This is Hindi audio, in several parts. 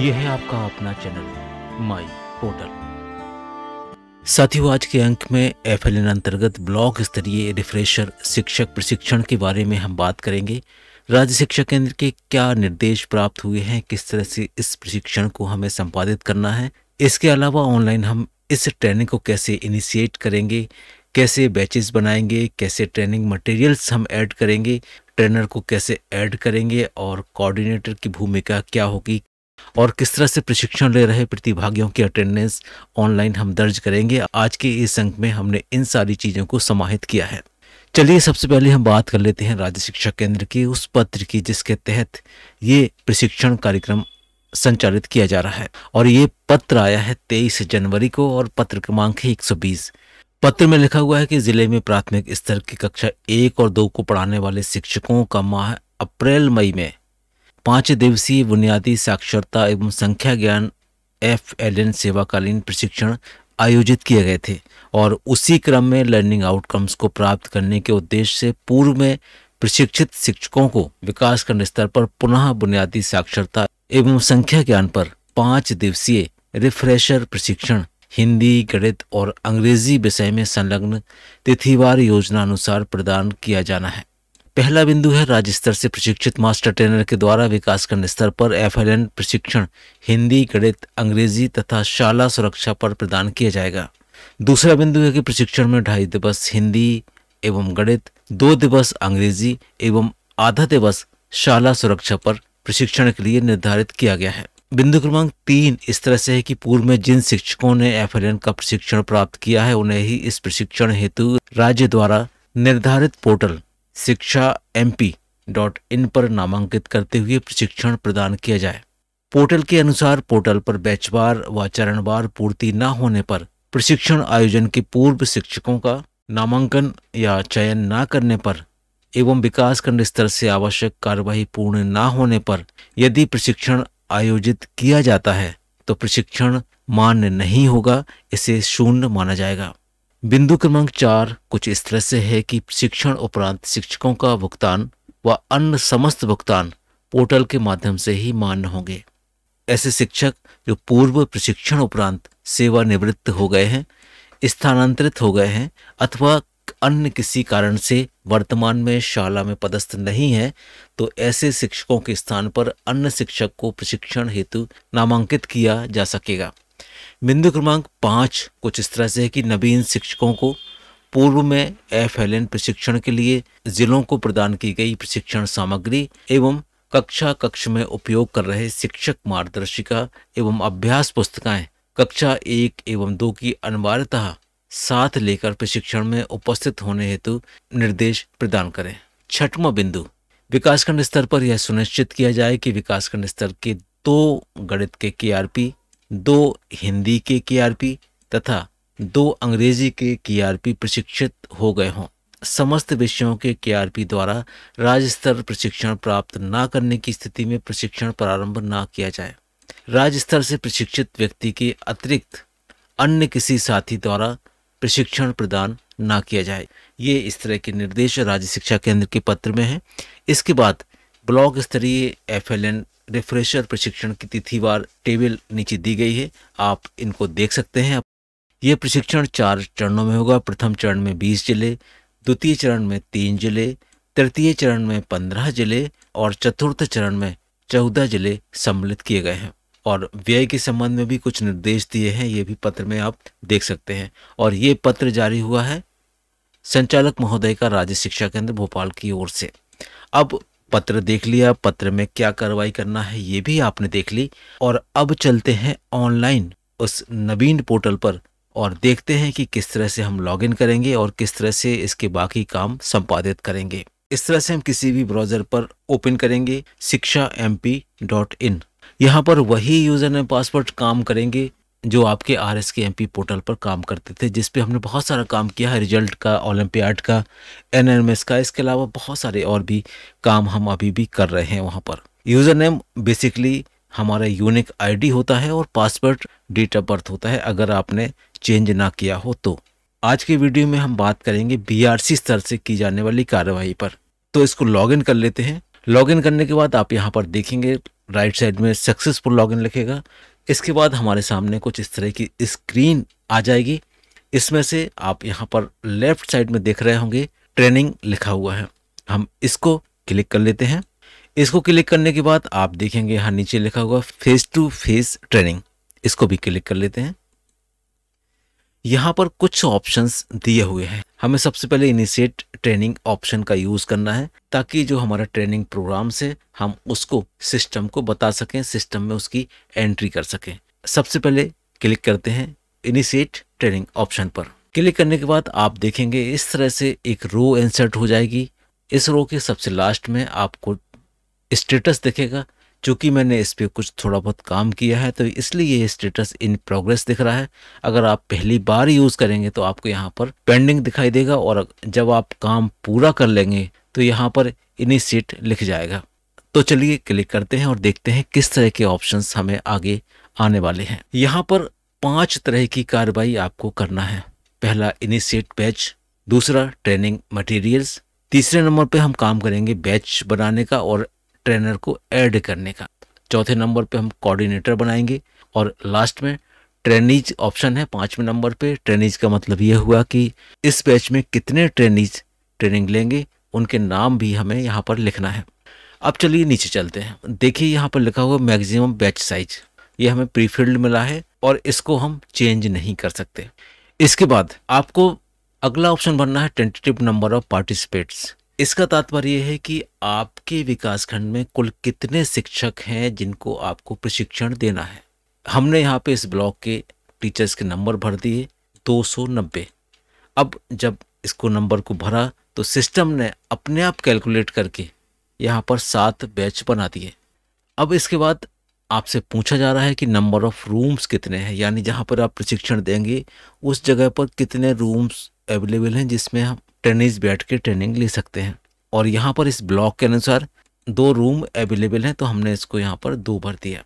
यह है आपका अपना चैनल माई पोर्टल। साथियों, आज के अंक में FLN अंतर्गत ब्लॉक स्तरीय रिफ्रेशर शिक्षक प्रशिक्षण के बारे में हम बात करेंगे। राज्य शिक्षा केंद्र के क्या निर्देश प्राप्त हुए हैं, किस तरह से इस प्रशिक्षण को हमें संपादित करना है, इसके अलावा ऑनलाइन हम इस ट्रेनिंग को कैसे इनिशिएट करेंगे, कैसे बैचेस बनाएंगे, कैसे ट्रेनिंग मटेरियल्स हम ऐड करेंगे, ट्रेनर को कैसे ऐड करेंगे और कोऑर्डिनेटर की भूमिका क्या होगी और किस तरह से प्रशिक्षण ले रहे प्रतिभागियों की अटेंडेंस ऑनलाइन हम दर्ज करेंगे। आज के इस अंक में हमने इन सारी चीज़ों को समाहित किया है। चलिए सबसे पहले हम बात कर लेते हैं राज्य शिक्षा केंद्र के उस पत्र की जिसके तहत ये प्रशिक्षण कार्यक्रम संचालित किया जा रहा है और ये पत्र आया है 23 जनवरी को और पत्र क्रमांक है 120। पत्र में लिखा हुआ है कि जिले में प्राथमिक स्तर की कक्षा 1 और 2 को पढ़ाने वाले शिक्षकों का माह अप्रैल मई में 5 दिवसीय बुनियादी साक्षरता एवं संख्या ज्ञान FLN सेवाकालीन प्रशिक्षण आयोजित किए गए थे और उसी क्रम में लर्निंग आउटकम्स को प्राप्त करने के उद्देश्य से पूर्व में प्रशिक्षित शिक्षकों को विकासखंड स्तर पर पुनः बुनियादी साक्षरता एवं संख्या ज्ञान पर 5 दिवसीय रिफ्रेशर प्रशिक्षण हिंदी, गणित और अंग्रेजी विषय में संलग्न तिथिवार योजना अनुसार प्रदान किया जाना है। पहला बिंदु है राज्य स्तर से प्रशिक्षित मास्टर ट्रेनर के द्वारा विकासखंड स्तर पर FLN प्रशिक्षण हिंदी, गणित, अंग्रेजी तथा शाला सुरक्षा पर प्रदान किया जाएगा। दूसरा बिंदु है कि प्रशिक्षण में 2.5 दिवस हिंदी एवं गणित, 2 दिवस अंग्रेजी एवं आधा दिवस शाला सुरक्षा पर प्रशिक्षण के लिए निर्धारित किया गया है। बिंदु क्रमांक 3 इस तरह से है कि पूर्व में जिन शिक्षकों ने FLN का प्रशिक्षण प्राप्त किया है उन्हें ही इस प्रशिक्षण हेतु राज्य द्वारा निर्धारित पोर्टल Shikshamp.in पर नामांकित करते हुए प्रशिक्षण प्रदान किया जाए। पोर्टल के अनुसार पोर्टल पर बैचवार व चरणवार पूर्ति न होने पर प्रशिक्षण आयोजन के पूर्व शिक्षकों का नामांकन या चयन न करने पर एवं विकासखंड स्तर से आवश्यक कार्यवाही पूर्ण न होने पर यदि प्रशिक्षण आयोजित किया जाता है तो प्रशिक्षण मान्य नहीं होगा, इसे शून्य माना जाएगा। बिंदु क्रमांक 4 कुछ इस तरह से है कि शिक्षण उपरांत शिक्षकों का भुगतान व अन्य समस्त भुगतान पोर्टल के माध्यम से ही मान्य होंगे। ऐसे शिक्षक जो पूर्व प्रशिक्षण उपरांत सेवानिवृत्त हो गए हैं, स्थानांतरित हो गए हैं अथवा अन्य किसी कारण से वर्तमान में शाला में पदस्थ नहीं है तो ऐसे शिक्षकों के स्थान पर अन्य शिक्षक को प्रशिक्षण हेतु नामांकित किया जा सकेगा। बिंदु क्रमांक 5 कुछ इस तरह से है कि नवीन शिक्षकों को पूर्व में FLN प्रशिक्षण के लिए जिलों को प्रदान की गई प्रशिक्षण सामग्री एवं कक्षा कक्ष में उपयोग कर रहे शिक्षक मार्गदर्शिका एवं अभ्यास पुस्तिकाएं कक्षा 1 एवं 2 की अनिवार्यतः साथ लेकर प्रशिक्षण में उपस्थित होने हेतु निर्देश प्रदान करें। 6वां बिंदु, विकासखंड स्तर पर यह सुनिश्चित किया जाए कि विकासखंड स्तर के 2 गणित के KRP, 2 हिंदी के KRP तथा 2 अंग्रेजी के KRP प्रशिक्षित हो गए हों। समस्त विषयों के KRP द्वारा राज्य स्तर प्रशिक्षण प्राप्त न करने की स्थिति में प्रशिक्षण प्रारंभ न किया जाए। राज्य स्तर से प्रशिक्षित व्यक्ति के अतिरिक्त अन्य किसी साथी द्वारा प्रशिक्षण प्रदान न किया जाए। ये इस तरह के निर्देश राज्य शिक्षा केंद्र के पत्र में है। इसके बाद ब्लॉक स्तरीय FLN रिफ्रेशर प्रशिक्षण की तिथिवार टेबल नीचे दी गई है, आप इनको देख सकते हैं। यह प्रशिक्षण 4 चरणों में होगा। प्रथम चरण में 20 जिले, द्वितीय चरण में 3 जिले, तृतीय चरण में 15 जिले और चतुर्थ चरण में 14 जिले सम्मिलित किए गए हैं और व्यय के संबंध में भी कुछ निर्देश दिए हैं, ये भी पत्र में आप देख सकते हैं। और ये पत्र जारी हुआ है संचालक महोदय का राज्य शिक्षा केंद्र भोपाल की ओर से। अब पत्र देख लिया, पत्र में क्या कार्रवाई करना है ये भी आपने देख ली और अब चलते हैं ऑनलाइन उस नवीन पोर्टल पर और देखते हैं कि किस तरह से हम लॉगिन करेंगे और किस तरह से इसके बाकी काम संपादित करेंगे। इस तरह से हम किसी भी ब्राउजर पर ओपन करेंगे Shikshamp.in। यहाँ पर वही यूजर नेम पासवर्ड काम करेंगे जो आपके RSKMP पोर्टल पर काम करते थे, जिस पे हमने बहुत सारा काम किया है, रिजल्ट का, ओलंपियाड का, NNMS का, इसके अलावा बहुत सारे और भी काम हम अभी भी कर रहे हैं। वहाँ पर यूज़र नेम बेसिकली हमारा यूनिक ID होता है और पासवर्ड डेट ऑफ बर्थ होता है, अगर आपने चेंज ना किया हो तो। आज के वीडियो में हम बात करेंगे BRC स्तर से की जाने वाली कार्यवाही पर, तो इसको लॉग इन कर लेते हैं। लॉग इन करने के बाद आप यहाँ पर देखेंगे राइट साइड में सक्सेसफुल लॉगिन लिखेगा। इसके बाद हमारे सामने कुछ इस तरह की स्क्रीन आ जाएगी। इसमें से आप यहाँ पर लेफ्ट साइड में देख रहे होंगे ट्रेनिंग लिखा हुआ है, हम इसको क्लिक कर लेते हैं। इसको क्लिक करने के बाद आप देखेंगे यहाँ नीचे लिखा हुआ फेस टू फेस ट्रेनिंग, इसको भी क्लिक कर लेते हैं। यहाँ पर कुछ ऑप्शंस दिए हुए हैं, हमें सबसे पहले इनिशिएट ट्रेनिंग ऑप्शन का यूज़ करना है ताकि जो हमारा ट्रेनिंग प्रोग्राम से हम उसको सिस्टम को बता सकें, सिस्टम में उसकी एंट्री कर सकें। सबसे पहले क्लिक करते हैं इनिशिएट ट्रेनिंग ऑप्शन पर। क्लिक करने के बाद आप देखेंगे इस तरह से एक रो इंसर्ट हो जाएगी। इस रो के सबसे लास्ट में आपको स्टेटस दिखेगा। चूँकि मैंने इस पर कुछ थोड़ा बहुत काम किया है तो इसलिए ये स्टेटस इन प्रोग्रेस दिख रहा है। अगर आप पहली बार यूज़ करेंगे तो आपको यहाँ पर पेंडिंग दिखाई देगा और जब आप काम पूरा कर लेंगे तो यहाँ पर इनिशिएट लिख जाएगा। तो चलिए क्लिक करते हैं और देखते हैं किस तरह के ऑप्शंस हमें आगे आने वाले हैं। यहाँ पर 5 तरह की कार्रवाई आपको करना है। पहला इनिशिएट बैच, दूसरा ट्रेनिंग मटेरियल्स, तीसरे नंबर पर हम काम करेंगे बैच बनाने का और ट्रेनर को ऐड करने का, चौथे नंबर पे हम कोऑर्डिनेटर बनाएंगे और लास्ट में ट्रेनीज ऑप्शन है 5वें नंबर पे। ट्रेनीज का मतलब यह हुआ कि इस बैच में कितने ट्रेनीज ट्रेनिंग लेंगे, उनके नाम भी हमें यहाँ पर लिखना है। अब चलिए नीचे चलते हैं। देखिए यहाँ पर लिखा हुआ मैक्सिमम बैच साइज, ये हमें प्रीफिल्ड मिला है और इसको हम चेंज नहीं कर सकते। इसके बाद आपको अगला ऑप्शन भरना है टेंटेटिव नंबर ऑफ पार्टिसिपेट्स। इसका तात्पर्य यह है कि आपके विकासखंड में कुल कितने शिक्षक हैं जिनको आपको प्रशिक्षण देना है। हमने यहाँ पे इस ब्लॉक के टीचर्स के नंबर भर दिए 290। अब जब इसको नंबर को भरा तो सिस्टम ने अपने आप कैलकुलेट करके यहाँ पर 7 बैच बना दिए। अब इसके बाद आपसे पूछा जा रहा है कि नंबर ऑफ रूम्स कितने हैं, यानी जहाँ पर आप प्रशिक्षण देंगे उस जगह पर कितने रूम्स अवेलेबल हैं जिसमें हम ट्रेनिज बैठ के ट्रेनिंग ले सकते हैं। और यहाँ पर इस ब्लॉक के अनुसार 2 रूम अवेलेबल हैं तो हमने इसको यहाँ पर 2 भर दिया।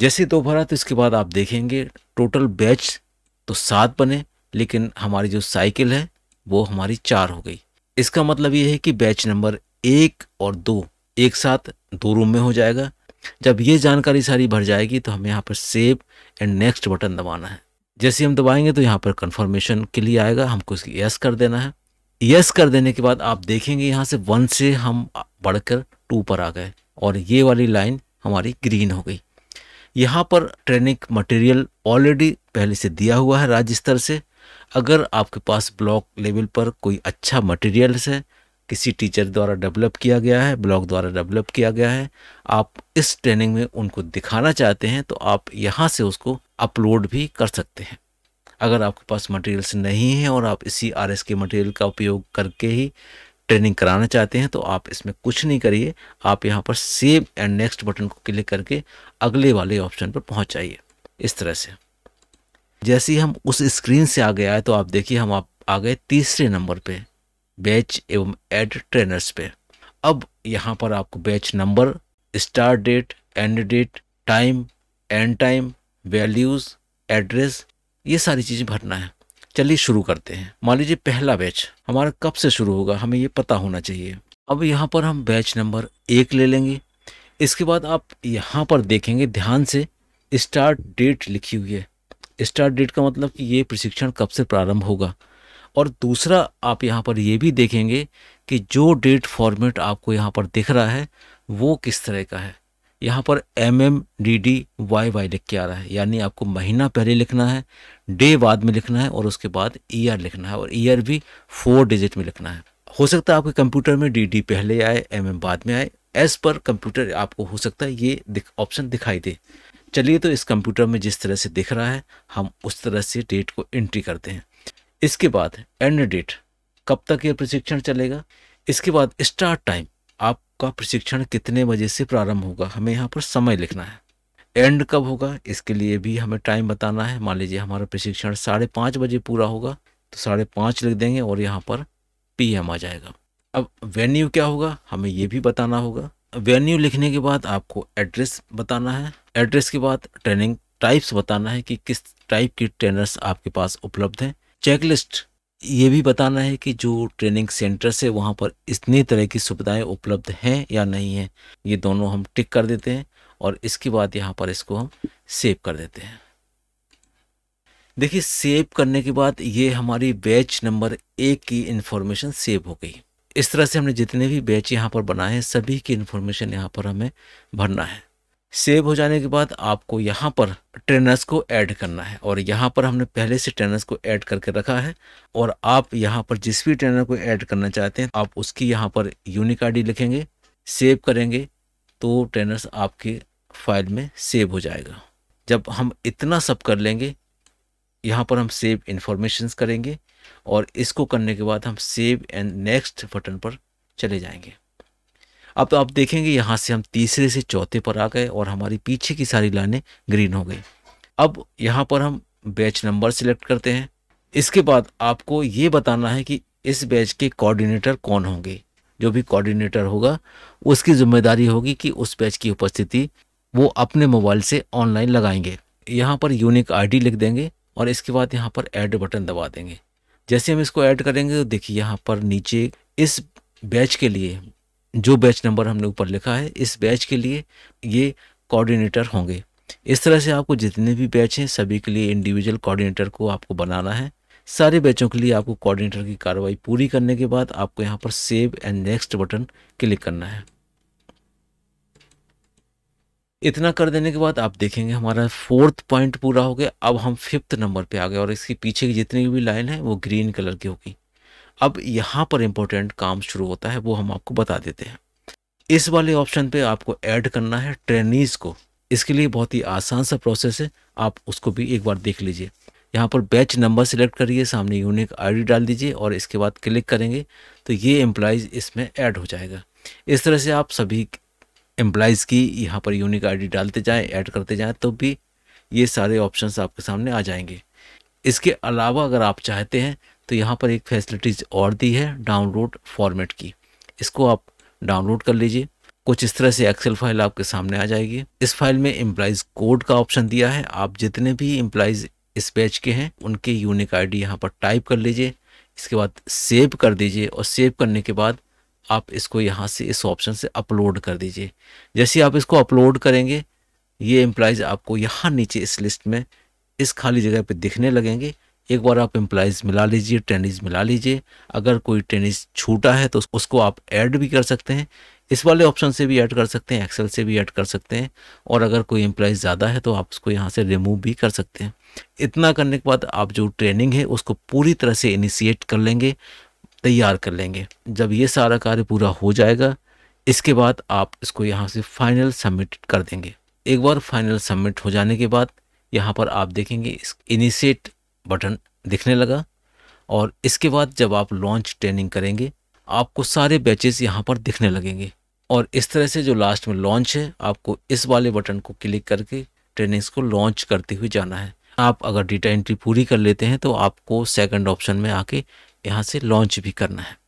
जैसे 2 भरा तो इसके बाद आप देखेंगे टोटल बैच तो 7 बने, लेकिन हमारी जो साइकिल है वो हमारी 4 हो गई। इसका मतलब ये है कि बैच नंबर 1 और 2 एक साथ 2 रूम में हो जाएगा। जब ये जानकारी सारी भर जाएगी तो हमें यहाँ पर सेव एंड नेक्स्ट बटन दबाना है। जैसे हम दबाएंगे तो यहाँ पर कन्फर्मेशन के लिए आएगा, हमको इसकी यस कर देना है। यस कर देने के बाद आप देखेंगे यहाँ से 1 से हम बढ़कर 2 पर आ गए और ये वाली लाइन हमारी ग्रीन हो गई। यहाँ पर ट्रेनिंग मटेरियल ऑलरेडी पहले से दिया हुआ है राज्य स्तर से। अगर आपके पास ब्लॉक लेवल पर कोई अच्छा मटेरियल्स है, किसी टीचर द्वारा डेवलप किया गया है, ब्लॉक द्वारा डेवलप किया गया है, आप इस ट्रेनिंग में उनको दिखाना चाहते हैं तो आप यहाँ से उसको अपलोड भी कर सकते हैं। अगर आपके पास मटेरियल्स नहीं हैं और आप इसी आरएस के मटेरियल का उपयोग करके ही ट्रेनिंग कराना चाहते हैं तो आप इसमें कुछ नहीं करिए, आप यहाँ पर सेव एंड नेक्स्ट बटन को क्लिक करके अगले वाले ऑप्शन पर पहुँच जाइए। इस तरह से जैसे ही हम उस स्क्रीन से आ गया है तो आप देखिए हम आ गए तीसरे नंबर पर बैच एवं एड ट्रेनर्स पे। अब यहाँ पर आपको batch number, start date, end date, time, end time, values, address, ये सारी चीज़ें भरना है। चलिए शुरू करते हैं। मान लीजिए पहला बैच हमारा कब से शुरू होगा हमें ये पता होना चाहिए। अब यहाँ पर हम बैच नंबर 1 ले लेंगे। इसके बाद आप यहाँ पर देखेंगे ध्यान से स्टार्ट डेट लिखी हुई है। स्टार्ट डेट का मतलब कि ये प्रशिक्षण कब से प्रारंभ होगा। और दूसरा आप यहाँ पर ये भी देखेंगे कि जो डेट फॉर्मेट आपको यहाँ पर दिख रहा है वो किस तरह का है। यहाँ पर MMDDYY लिख के आ रहा है, यानी आपको महीना पहले लिखना है, डे बाद में लिखना है और उसके बाद ईयर लिखना है, और ईयर भी 4 डिजिट में लिखना है। हो सकता है आपके कंप्यूटर में DD पहले आए, MM बाद में आए। एस पर कंप्यूटर आपको हो सकता है ये ऑप्शन दिखाई दे। चलिए तो इस कंप्यूटर में जिस तरह से दिख रहा है हम उस तरह से डेट को एंट्री करते हैं। इसके बाद एंड डेट, कब तक ये प्रशिक्षण चलेगा। इसके बाद स्टार्ट टाइम, आपका प्रशिक्षण कितने बजे से प्रारंभ होगा, हमें यहाँ पर समय लिखना है। एंड कब होगा इसके लिए भी हमें टाइम बताना है। मान लीजिए हमारा प्रशिक्षण 5:30 बजे पूरा होगा तो 5:30 लिख देंगे और यहाँ पर PM आ जाएगा। अब वेन्यू क्या होगा हमें ये भी बताना होगा। वेन्यू लिखने के बाद आपको एड्रेस बताना है। एड्रेस के बाद ट्रेनिंग टाइप्स बताना है कि किस टाइप के ट्रेनर्स आपके पास उपलब्ध हैं। चेकलिस्ट ये भी बताना है कि जो ट्रेनिंग सेंटर से वहाँ पर इतनी तरह की सुविधाएं उपलब्ध हैं या नहीं हैं, ये दोनों हम टिक कर देते हैं। और इसके बाद यहाँ पर इसको हम सेव कर देते हैं। देखिए सेव करने के बाद ये हमारी बैच नंबर 1 की इन्फॉर्मेशन सेव हो गई। इस तरह से हमने जितने भी बैच यहाँ पर बनाए हैं सभी की इन्फॉर्मेशन यहाँ पर हमें भरना है। सेव हो जाने के बाद आपको यहाँ पर ट्रेनर्स को ऐड करना है और यहाँ पर हमने पहले से ट्रेनर्स को ऐड करके रखा है और आप यहाँ पर जिस भी ट्रेनर को ऐड करना चाहते हैं आप उसकी यहाँ पर यूनिक आईडी लिखेंगे, सेव करेंगे तो ट्रेनर्स आपके फाइल में सेव हो जाएगा। जब हम इतना सब कर लेंगे यहाँ पर हम सेव इन्फॉर्मेशंस करेंगे और इसको करने के बाद हम सेव एंड नेक्स्ट बटन पर चले जाएंगे। अब तो आप देखेंगे यहाँ से हम तीसरे से चौथे पर आ गए और हमारी पीछे की सारी लाइनें ग्रीन हो गई। अब यहाँ पर हम बैच नंबर सिलेक्ट करते हैं। इसके बाद आपको ये बताना है कि इस बैच के कोऑर्डिनेटर कौन होंगे। जो भी कोऑर्डिनेटर होगा उसकी जिम्मेदारी होगी कि उस बैच की उपस्थिति वो अपने मोबाइल से ऑनलाइन लगाएंगे। यहाँ पर यूनिक आईडी लिख देंगे और इसके बाद यहाँ पर ऐड बटन दबा देंगे। जैसे हम इसको ऐड करेंगे तो देखिए यहाँ पर नीचे इस बैच के लिए जो बैच नंबर हमने ऊपर लिखा है इस बैच के लिए ये कोऑर्डिनेटर होंगे। इस तरह से आपको जितने भी बैच हैं सभी के लिए इंडिविजुअल कोऑर्डिनेटर को आपको बनाना है। सारे बैचों के लिए आपको कोऑर्डिनेटर की कार्रवाई पूरी करने के बाद आपको यहाँ पर save and next button click करना है। इतना कर देने के बाद आप देखेंगे हमारा 4th पॉइंट पूरा हो गया। अब हम 5th नंबर पे आ गए और इसके पीछे की जितनी भी लाइन है वो ग्रीन कलर की होगी। अब यहाँ पर इम्पोर्टेंट काम शुरू होता है वो हम आपको बता देते हैं। इस वाले ऑप्शन पे आपको ऐड करना है ट्रेनीज को। इसके लिए बहुत ही आसान सा प्रोसेस है, आप उसको भी एक बार देख लीजिए। यहाँ पर बैच नंबर सिलेक्ट करिए, सामने यूनिक आईडी डाल दीजिए और इसके बाद क्लिक करेंगे तो ये एम्प्लॉइज़ इसमें ऐड हो जाएगा। इस तरह से आप सभी एम्प्लॉइज़ की यहाँ पर यूनिक आईडी डालते जाएँ, ऐड करते जाएँ तो भी ये सारे ऑप्शंस आपके सामने आ जाएंगे। इसके अलावा अगर आप चाहते हैं तो यहाँ पर एक फैसिलिटीज़ और दी है डाउनलोड फॉर्मेट की, इसको आप डाउनलोड कर लीजिए। कुछ इस तरह से एक्सेल फाइल आपके सामने आ जाएगी। इस फाइल में एम्प्लॉइज़ कोड का ऑप्शन दिया है, आप जितने भी एम्प्लॉइज़ इस बैच के हैं उनके यूनिक आईडी यहाँ पर टाइप कर लीजिए। इसके बाद सेव कर दीजिए और सेव करने के बाद आप इसको यहाँ से इस ऑप्शन से अपलोड कर दीजिए। जैसे आप इसको अपलोड करेंगे ये एम्प्लॉइज़ आपको यहाँ नीचे इस लिस्ट में इस खाली जगह पे दिखने लगेंगे। एक बार आप एम्प्लॉइज़ मिला लीजिए, ट्रेनीज मिला लीजिए। अगर कोई ट्रेनीज छूटा है तो उसको आप ऐड भी कर सकते हैं, इस वाले ऑप्शन से भी ऐड कर सकते हैं, एक्सेल से भी ऐड कर सकते हैं और अगर कोई एम्प्लॉइज़ ज़्यादा है तो आप उसको यहाँ से रिमूव भी कर सकते हैं। इतना करने के बाद आप जो ट्रेनिंग है उसको पूरी तरह से इनिशिएट कर लेंगे, तैयार कर लेंगे। जब ये सारा कार्य पूरा हो जाएगा इसके बाद आप इसको यहाँ से फाइनल सबमिट कर देंगे। एक बार फाइनल सबमिट हो जाने के बाद यहाँ पर आप देखेंगे इनिशिएट बटन दिखने लगा और इसके बाद जब आप लॉन्च ट्रेनिंग करेंगे आपको सारे बैचेस यहाँ पर दिखने लगेंगे और इस तरह से जो लास्ट में लॉन्च है आपको इस वाले बटन को क्लिक करके ट्रेनिंग्स को लॉन्च करते हुए जाना है। आप अगर डेटा एंट्री पूरी कर लेते हैं तो आपको सेकंड ऑप्शन में आके यहाँ से लॉन्च भी करना है।